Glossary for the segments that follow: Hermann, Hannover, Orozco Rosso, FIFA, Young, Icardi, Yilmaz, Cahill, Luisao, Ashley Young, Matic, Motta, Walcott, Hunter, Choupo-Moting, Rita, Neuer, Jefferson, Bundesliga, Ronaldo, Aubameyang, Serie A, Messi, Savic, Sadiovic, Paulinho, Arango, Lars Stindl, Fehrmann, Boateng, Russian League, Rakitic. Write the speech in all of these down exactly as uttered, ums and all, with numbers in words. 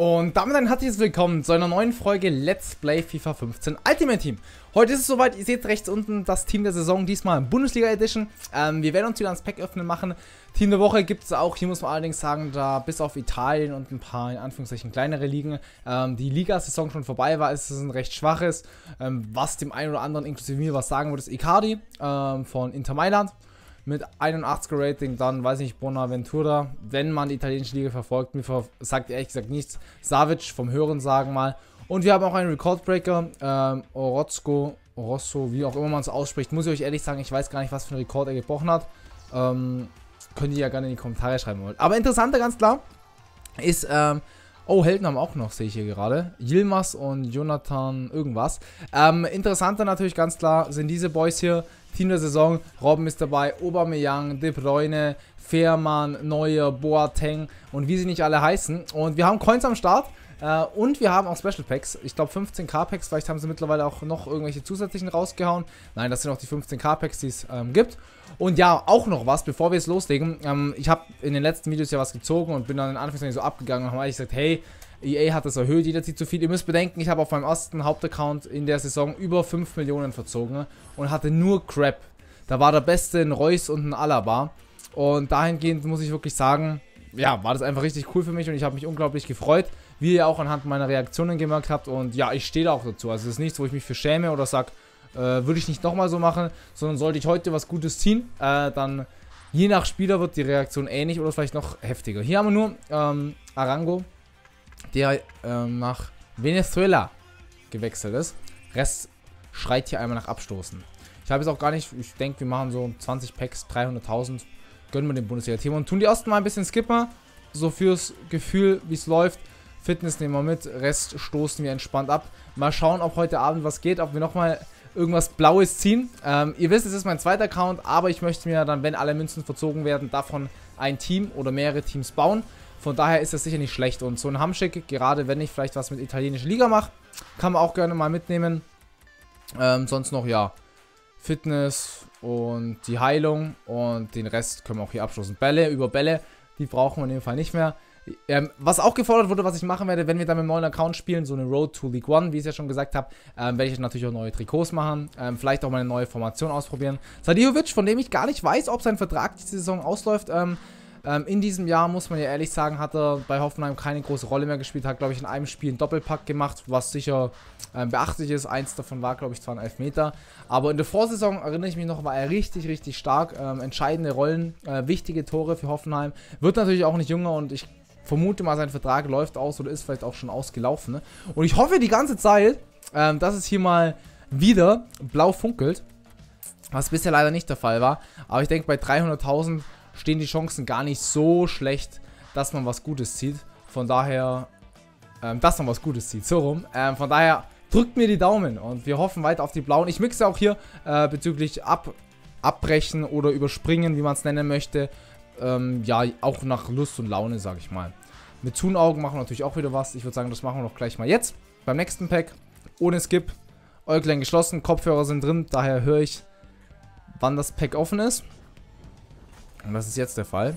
Und damit ein herzliches Willkommen zu einer neuen Folge Let's Play FIFA fünfzehn Ultimate Team. Heute ist es soweit, ihr seht rechts unten das Team der Saison, diesmal Bundesliga Edition. Ähm, wir werden uns wieder ans Pack öffnen machen. Team der Woche gibt es auch, hier muss man allerdings sagen, da bis auf Italien und ein paar in Anführungszeichen kleinere Ligen, ähm, die Liga-Saison schon vorbei war, ist es ein recht schwaches, ähm, was dem einen oder anderen inklusive mir was sagen würde, ist Icardi ähm, von Inter Mailand. Mit einundachtziger Rating, dann weiß ich nicht, Bonaventura, wenn man die italienische Liga verfolgt, mir ver sagt ehrlich gesagt nichts. Savic vom Hörensagen mal. Und wir haben auch einen Rekordbreaker, ähm, Orozco Rosso, wie auch immer man es ausspricht. Muss ich euch ehrlich sagen, ich weiß gar nicht, was für einen Rekord er gebrochen hat. Ähm, könnt ihr ja gerne in die Kommentare schreiben wollen. Aber interessanter, ganz klar, ist, ähm, oh, Helden haben auch noch, sehe ich hier gerade. Yilmaz und Jonathan irgendwas. Ähm, interessanter natürlich ganz klar sind diese Boys hier. Team der Saison, Robben ist dabei, Aubameyang, De Bruyne, Fehrmann, Neuer, Boateng und wie sie nicht alle heißen. Und wir haben Coins am Start äh, und wir haben auch Special Packs. Ich glaube fünfzehn K Packs, vielleicht haben sie mittlerweile auch noch irgendwelche zusätzlichen rausgehauen. Nein, das sind auch die fünfzehn K Packs, die es ähm, gibt. Und ja, auch noch was, bevor wir es loslegen. Ähm, ich habe in den letzten Videos ja was gezogen und bin dann in Anführungszeichen so abgegangen und habe eigentlich gesagt, hey, E A hat das erhöht, jeder zieht zu viel. Ihr müsst bedenken, ich habe auf meinem ersten Hauptaccount in der Saison über fünf Millionen verzogen und hatte nur Crap. Da war der Beste ein Reus und ein Alaba. Und dahingehend muss ich wirklich sagen, ja, war das einfach richtig cool für mich und ich habe mich unglaublich gefreut, wie ihr auch anhand meiner Reaktionen gemerkt habt. Und ja, ich stehe da auch dazu. Also es ist nichts, wo ich mich für schäme oder sage, äh, würde ich nicht nochmal so machen, sondern sollte ich heute was Gutes ziehen, äh, dann je nach Spieler wird die Reaktion ähnlich oder vielleicht noch heftiger. Hier haben wir nur ähm, Arango, der ähm, nach Venezuela gewechselt ist. Rest schreit hier einmal nach Abstoßen. Ich habe jetzt auch gar nicht, ich denke, wir machen so zwanzig Packs, dreihunderttausend, gönnen wir dem Bundesliga-Team und tun die ersten Mal ein bisschen Skipper, so fürs Gefühl, wie es läuft. Fitness nehmen wir mit, Rest stoßen wir entspannt ab. Mal schauen, ob heute Abend was geht, ob wir nochmal irgendwas Blaues ziehen. Ähm, ihr wisst, es ist mein zweiter Account, aber ich möchte mir dann, wenn alle Münzen verzogen werden, davon ein Team oder mehrere Teams bauen. Von daher ist das sicher nicht schlecht. Und so ein Hamschick, gerade wenn ich vielleicht was mit italienischer Liga mache, kann man auch gerne mal mitnehmen. Ähm, sonst noch, ja, Fitness und die Heilung. Und den Rest können wir auch hier abschließen. Bälle über Bälle, die brauchen wir in dem Fall nicht mehr. Ähm, was auch gefordert wurde, was ich machen werde, wenn wir dann mit einem neuen Account spielen, so eine Road to League One, wie ich es ja schon gesagt habe, ähm, werde ich natürlich auch neue Trikots machen, ähm, vielleicht auch mal eine neue Formation ausprobieren. Sadiovic, von dem ich gar nicht weiß, ob sein Vertrag diese Saison ausläuft, ähm, Ähm, in diesem Jahr, muss man ja ehrlich sagen, hat er bei Hoffenheim keine große Rolle mehr gespielt, hat, glaube ich, in einem Spiel einen Doppelpack gemacht, was sicher ähm, beachtlich ist. Eins davon war, glaube ich, zwar ein Elfmeter, aber in der Vorsaison, erinnere ich mich noch, war er richtig, richtig stark. Ähm, entscheidende Rollen, äh, wichtige Tore für Hoffenheim. Wird natürlich auch nicht jünger und ich vermute mal, sein Vertrag läuft aus oder ist vielleicht auch schon ausgelaufen. Ne? Und ich hoffe die ganze Zeit, ähm, dass es hier mal wieder blau funkelt, was bisher leider nicht der Fall war. Aber ich denke, bei dreihunderttausend stehen die Chancen gar nicht so schlecht, dass man was Gutes zieht. Von daher, ähm, dass man was Gutes zieht, so rum. Ähm, von daher, drückt mir die Daumen und wir hoffen weiter auf die Blauen. Ich mixe auch hier äh, bezüglich ab, abbrechen oder überspringen, wie man es nennen möchte. Ähm, ja, auch nach Lust und Laune, sage ich mal. Mit Zoom-Augen machen wir natürlich auch wieder was. Ich würde sagen, das machen wir doch gleich mal jetzt. Beim nächsten Pack, ohne Skip, Äuglein geschlossen, Kopfhörer sind drin. Daher höre ich, wann das Pack offen ist. Und das ist jetzt der Fall.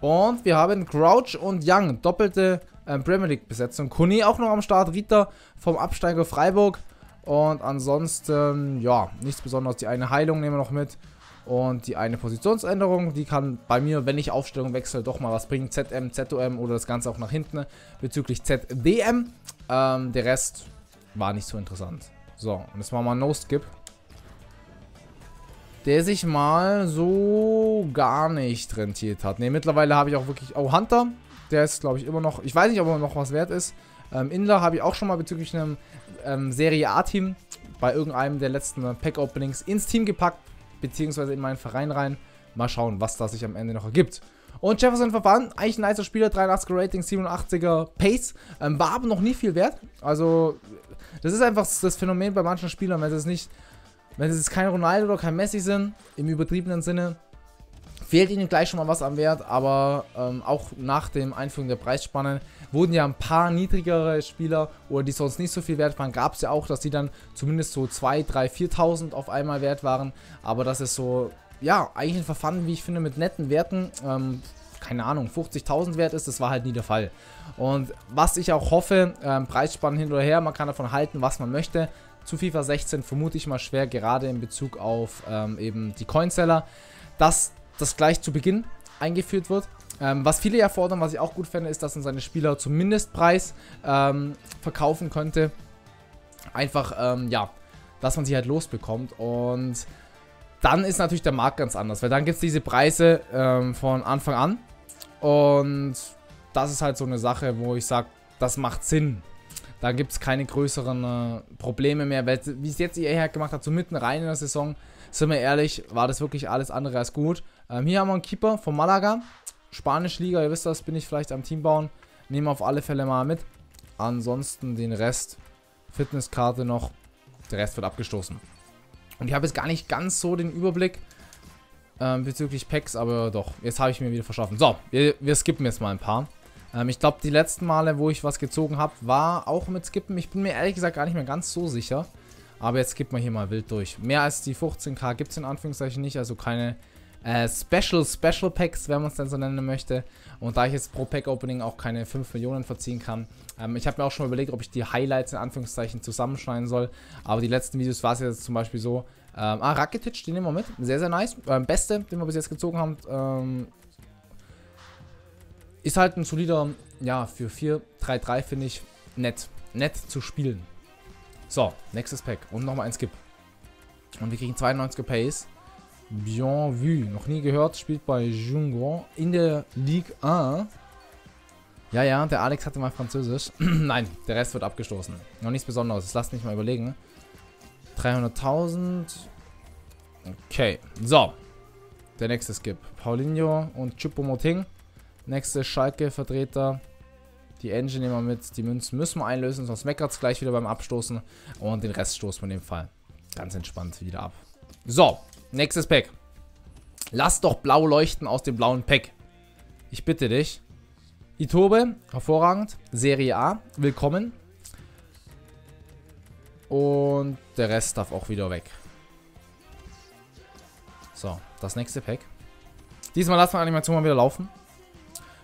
Und wir haben Crouch und Young, doppelte ähm, Premier League Besetzung. Kuny auch noch am Start, Rita vom Absteiger Freiburg. Und ansonsten, ja, nichts Besonderes. Die eine Heilung nehmen wir noch mit. Und die eine Positionsänderung, die kann bei mir, wenn ich Aufstellung wechsle, doch mal was bringen. Z M, Z O M oder das Ganze auch nach hinten bezüglich Z D M. Ähm, der Rest war nicht so interessant. So, und jetzt machen wir No-Skip. Der sich mal so gar nicht rentiert hat. Ne, mittlerweile habe ich auch wirklich... Oh, Hunter, der ist, glaube ich, immer noch... Ich weiß nicht, ob er noch was wert ist. Ähm, Inler habe ich auch schon mal bezüglich einem ähm, Serie A-Team bei irgendeinem der letzten Pack-Openings ins Team gepackt, beziehungsweise in meinen Verein rein. Mal schauen, was das sich am Ende noch ergibt. Und Jefferson verbannt, eigentlich ein nicer Spieler, dreiundachtziger Rating, siebenundachtziger Pace, ähm, war aber noch nie viel wert. Also, das ist einfach das Phänomen bei manchen Spielern, wenn sie es nicht... Wenn es jetzt kein Ronaldo oder kein Messi sind, im übertriebenen Sinne, fehlt ihnen gleich schon mal was am Wert. Aber ähm, auch nach dem Einführen der Preisspanne wurden ja ein paar niedrigere Spieler, oder die sonst nicht so viel wert waren, gab es ja auch, dass die dann zumindest so zweitausend, dreitausend, viertausend auf einmal wert waren. Aber das ist so, ja, eigentlich ein Verfahren, wie ich finde, mit netten Werten. Ähm, keine Ahnung, fünfzigtausend wert ist, das war halt nie der Fall. Und was ich auch hoffe, ähm, Preisspannen hin oder her, man kann davon halten, was man möchte. Zu FIFA sechzehn vermute ich mal schwer, gerade in Bezug auf ähm, eben die Coinseller, dass das gleich zu Beginn eingeführt wird. Ähm, was viele erfordern, was ich auch gut fände, ist, dass man seine Spieler zum Mindestpreis ähm, verkaufen könnte. Einfach, ähm, ja, dass man sie halt losbekommt, und dann ist natürlich der Markt ganz anders, weil dann gibt es diese Preise ähm, von Anfang an, und das ist halt so eine Sache, wo ich sage, das macht Sinn. Da gibt es keine größeren äh, Probleme mehr, weil wie es jetzt E A gemacht hat, so mitten rein in der Saison, sind wir ehrlich, war das wirklich alles andere als gut. Ähm, hier haben wir einen Keeper von Malaga, Spanische Liga, ihr wisst das, bin ich vielleicht am Team bauen, nehmen wir auf alle Fälle mal mit. Ansonsten den Rest, Fitnesskarte noch, der Rest wird abgestoßen. Und ich habe jetzt gar nicht ganz so den Überblick ähm, bezüglich Packs, aber doch, jetzt habe ich mir wieder verschaffen. So, wir, wir skippen jetzt mal ein paar. Ähm, ich glaube, die letzten Male, wo ich was gezogen habe, war auch mit Skippen. Ich bin mir ehrlich gesagt gar nicht mehr ganz so sicher. Aber jetzt skippen wir hier mal wild durch. Mehr als die fünfzehn K gibt es in Anführungszeichen nicht, also keine äh, Special Special Packs, wenn man es denn so nennen möchte. Und da ich jetzt pro Pack Opening auch keine fünf Millionen verziehen kann, ähm, ich habe mir auch schon mal überlegt, ob ich die Highlights in Anführungszeichen zusammenschneiden soll. Aber die letzten Videos war es jetzt zum Beispiel so. Ähm, ah, Rakitic, den nehmen wir mit. Sehr, sehr nice. Ähm, Beste, den wir bis jetzt gezogen haben. Ähm, ist halt ein solider, ja, für vier drei drei finde ich nett. Nett zu spielen. So, nächstes Pack. Und nochmal ein Skip. Und wir kriegen zweiundneunziger Pace. Bien vu. Noch nie gehört. Spielt bei Jungon in der Ligue eins. Ja, ja, der Alex hatte mal Französisch. Nein, der Rest wird abgestoßen. Noch nichts Besonderes. Das lasst mich mal überlegen. dreihunderttausend. Okay. So. Der nächste Skip. Paulinho und Choupo-Moting. Nächste Schalke-Vertreter. Die Engine nehmen wir mit. Die Münzen müssen wir einlösen, sonst meckert es gleich wieder beim Abstoßen. Und den Rest stoßen wir in dem Fall ganz entspannt wieder ab. So, nächstes Pack. Lass doch blau leuchten aus dem blauen Pack. Ich bitte dich. Iturbe, hervorragend. Serie A, willkommen. Und der Rest darf auch wieder weg. So, das nächste Pack. Diesmal lassen wir die Animation mal wieder laufen.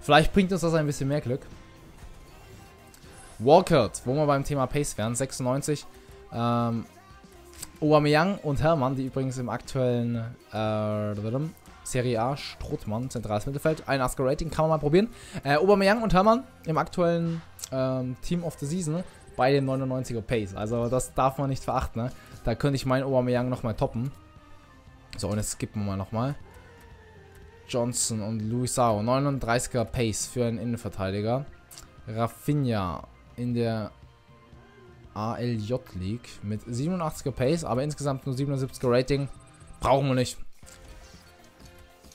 Vielleicht bringt uns das ein bisschen mehr Glück. Walcott, wo wir beim Thema Pace wären, sechsundneunzig. Ähm, Aubameyang und Hermann, die übrigens im aktuellen äh, Serie A, Strothmann, zentrales Mittelfeld. Ein Asker-Rating kann man mal probieren. Äh, Aubameyang und Hermann im aktuellen ähm, Team of the Season. Bei den neunundneunziger Pace. Also das darf man nicht verachten. Ne? Da könnte ich meinen Aubameyang nochmal toppen. So, und jetzt skippen wir nochmal. Johnson und Luisao. neununddreißiger Pace für einen Innenverteidiger. Rafinha in der A L J League mit siebenundachtziger Pace. Aber insgesamt nur siebenundsiebziger Rating. Brauchen wir nicht.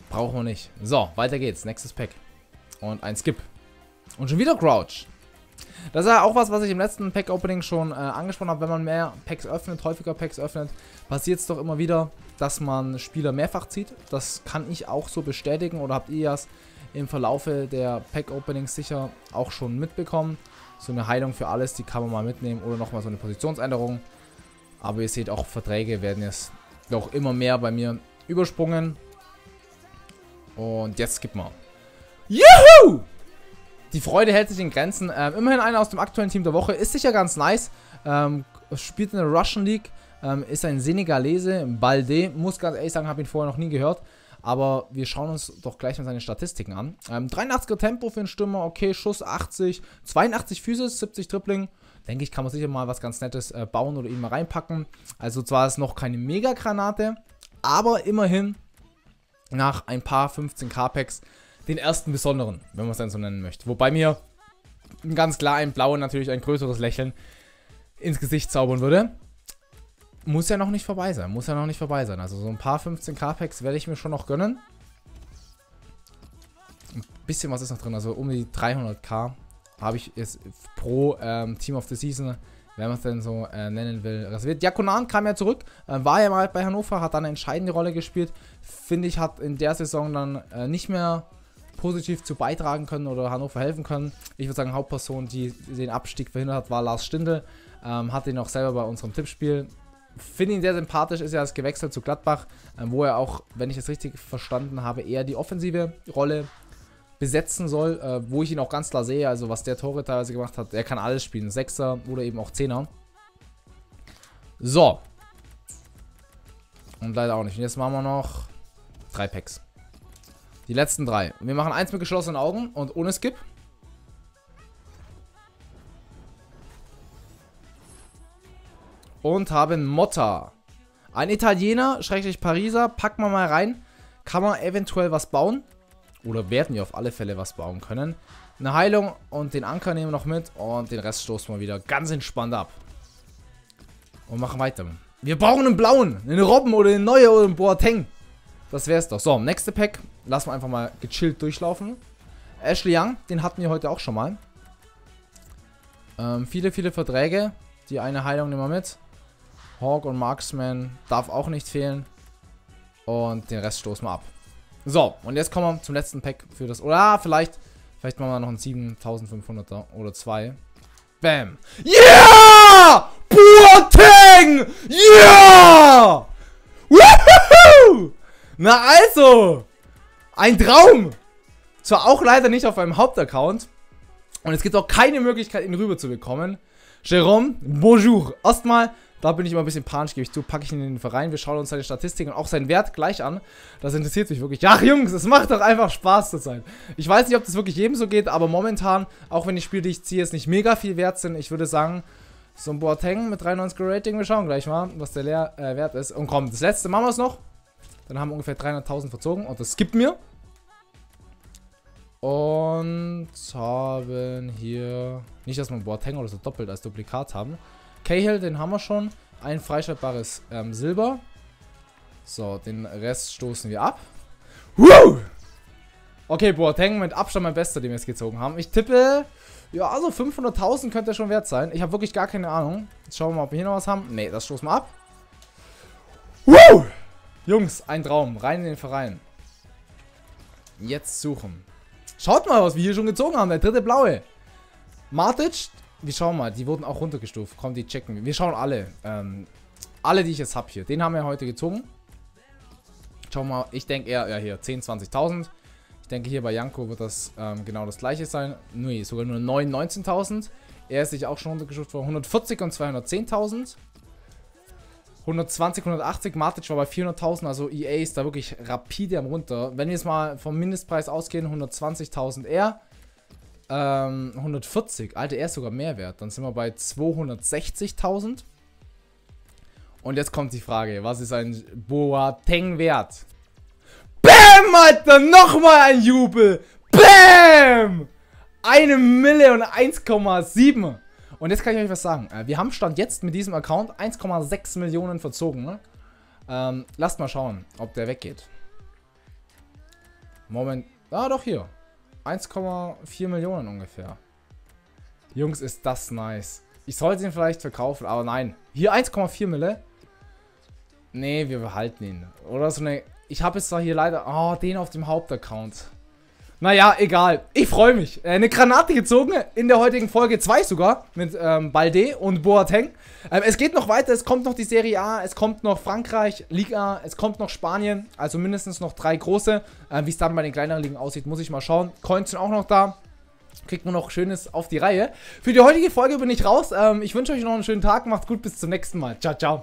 Brauchen wir nicht. So, weiter geht's. Nächstes Pack. Und ein Skip. Und schon wieder Crouch. Das ist ja auch was, was ich im letzten Pack-Opening schon äh, angesprochen habe. Wenn man mehr Packs öffnet, häufiger Packs öffnet, passiert es doch immer wieder, dass man Spieler mehrfach zieht. Das kann ich auch so bestätigen, oder habt ihr das im Verlaufe der Pack-Openings sicher auch schon mitbekommen. So eine Heilung für alles, die kann man mal mitnehmen, oder nochmal so eine Positionsänderung. Aber ihr seht auch, Verträge werden jetzt doch immer mehr bei mir übersprungen. Und jetzt gib mal. Juhu! Die Freude hält sich in Grenzen. Ähm, immerhin einer aus dem aktuellen Team der Woche. Ist sicher ganz nice. Ähm, spielt in der Russian League. Ähm, ist ein Senegalese. Baldé. Muss ganz ehrlich sagen, habe ihn vorher noch nie gehört. Aber wir schauen uns doch gleich mal seine Statistiken an. Ähm, dreiundachtziger Tempo für einen Stürmer. Okay, Schuss achtzig. zweiundachtzig Physis, siebzig Dribbling. Denke ich, kann man sicher mal was ganz Nettes äh, bauen oder ihn mal reinpacken. Also zwar ist noch keine Mega-Granate. Aber immerhin nach ein paar fünfzehn K Packs. Den ersten besonderen, wenn man es dann so nennen möchte. Wobei mir ganz klar ein Blauen natürlich ein größeres Lächeln ins Gesicht zaubern würde. Muss ja noch nicht vorbei sein. Muss ja noch nicht vorbei sein. Also so ein paar fünfzehn K Packs werde ich mir schon noch gönnen. Ein bisschen was ist noch drin. Also um die dreihundert K habe ich jetzt pro ähm, Team of the Season, wenn man es denn so äh, nennen will, reserviert. Diakonan kam ja zurück, äh, war ja mal bei Hannover, hat dann eine entscheidende Rolle gespielt. Finde ich, hat in der Saison dann äh, nicht mehr positiv zu beitragen können oder Hannover helfen können. Ich würde sagen, Hauptperson, die den Abstieg verhindert hat, war Lars Stindl. Ähm, hat ihn auch selber bei unserem Tippspiel. Finde ihn sehr sympathisch, ist ja das gewechselt zu Gladbach, ähm, wo er auch, wenn ich es richtig verstanden habe, eher die offensive Rolle besetzen soll, äh, wo ich ihn auch ganz klar sehe, also was der Tore teilweise gemacht hat, der kann alles spielen, Sechser oder eben auch Zehner. So. Und leider auch nicht. Und jetzt machen wir noch drei Packs. Die letzten drei. Wir machen eins mit geschlossenen Augen und ohne Skip. Und haben Motta. Ein Italiener, schrägstrich Pariser, packen wir mal rein. Kann man eventuell was bauen. Oder werden wir auf alle Fälle was bauen können. Eine Heilung und den Anker nehmen wir noch mit. Und den Rest stoßen wir wieder ganz entspannt ab. Und machen weiter. Wir brauchen einen blauen, einen Robben oder einen Neuer oder einen Boateng. Das wär's doch. So, nächste Pack. Lassen wir einfach mal gechillt durchlaufen. Ashley Young, den hatten wir heute auch schon mal. Ähm, viele, viele Verträge. Die eine Heilung nehmen wir mit. Hawk und Marksman darf auch nicht fehlen. Und den Rest stoßen wir ab. So, und jetzt kommen wir zum letzten Pack für das... Oder ah, vielleicht, vielleicht machen wir noch einen siebentausendfünfhunderter oder zwei. Bam. Yeah! Boateng! Yeah! Woohoo! Na also! Ein Traum! Zwar auch leider nicht auf einem Hauptaccount. Und es gibt auch keine Möglichkeit, ihn rüber zu bekommen. Jerome, bonjour. Erstmal, da bin ich immer ein bisschen panisch, gebe ich zu, packe ich ihn in den Verein. Wir schauen uns seine Statistik und auch seinen Wert gleich an. Das interessiert mich wirklich. Ach Jungs, es macht doch einfach Spaß zu sein. Ich weiß nicht, ob das wirklich jedem so geht, aber momentan, auch wenn die Spiele, die ich ziehe, jetzt nicht mega viel wert sind, ich würde sagen, so ein Boateng mit dreiundneunziger Rating, wir schauen gleich mal, was der Leer, äh, wert ist. Und komm, das letzte machen wir es noch. Dann haben wir ungefähr dreihunderttausend verzogen und das gibt mir. Und haben hier, nicht dass wir Boateng oder so doppelt als Duplikat haben. Cahill, den haben wir schon. Ein freischaltbares ähm, Silber. So, den Rest stoßen wir ab. Woo! Okay, Boateng mit Abstand mein Bester, den wir jetzt gezogen haben. Ich tippe, ja, also fünfhunderttausend könnte schon wert sein. Ich habe wirklich gar keine Ahnung. Jetzt schauen wir mal, ob wir hier noch was haben. Ne, das stoßen wir ab. Woo! Jungs, ein Traum. Rein in den Verein. Jetzt suchen. Schaut mal, was wir hier schon gezogen haben. Der dritte blaue. Matic. Wir schauen mal. Die wurden auch runtergestuft. Komm, die checken. Wir schauen alle. Ähm, alle, die ich jetzt habe hier. Den haben wir heute gezogen. Schauen wir mal. Ich denke eher, ja hier, zehntausend, zwanzigtausend. Ich denke hier bei Janko wird das ähm, genau das gleiche sein. Nee, sogar nur neuntausend, neunzehntausend. Er ist sich auch schon runtergestuft worden. hundertvierzig und zweihundertzehntausend. hundertzwanzig, hundertachtzig, Matic war bei vierhunderttausend, also E A ist da wirklich rapide am runter. Wenn wir jetzt mal vom Mindestpreis ausgehen, hundertzwanzigtausend er, ähm, hundertvierzig, Alter, er ist sogar mehr wert. Dann sind wir bei zweihundertsechzigtausend. Und jetzt kommt die Frage, was ist ein Boateng wert? Bam, Alter, nochmal ein Jubel! Bam! Eine Mille und eins Komma sieben. Und jetzt kann ich euch was sagen. Wir haben Stand jetzt mit diesem Account eins Komma sechs Millionen verzogen. Ne? Ähm, lasst mal schauen, ob der weggeht. Moment. Ah, doch hier. eins Komma vier Millionen ungefähr. Jungs, ist das nice. Ich sollte ihn vielleicht verkaufen, aber nein. Hier eins Komma vier Mille. Nee, wir behalten ihn. Oder so eine... Ich habe jetzt zwar hier leider... Oh, den auf dem Hauptaccount. Naja, egal. Ich freue mich. Eine Granate gezogen. In der heutigen Folge zwei sogar. Mit ähm, Baldé und Boateng. Ähm, es geht noch weiter. Es kommt noch die Serie A. Es kommt noch Frankreich, Liga. Es kommt noch Spanien. Also mindestens noch drei große. Ähm, Wie es dann bei den kleineren Ligen aussieht, muss ich mal schauen. Coins sind auch noch da. Kriegt man noch Schönes auf die Reihe. Für die heutige Folge bin ich raus. Ähm, ich wünsche euch noch einen schönen Tag. Macht's gut. Bis zum nächsten Mal. Ciao, ciao.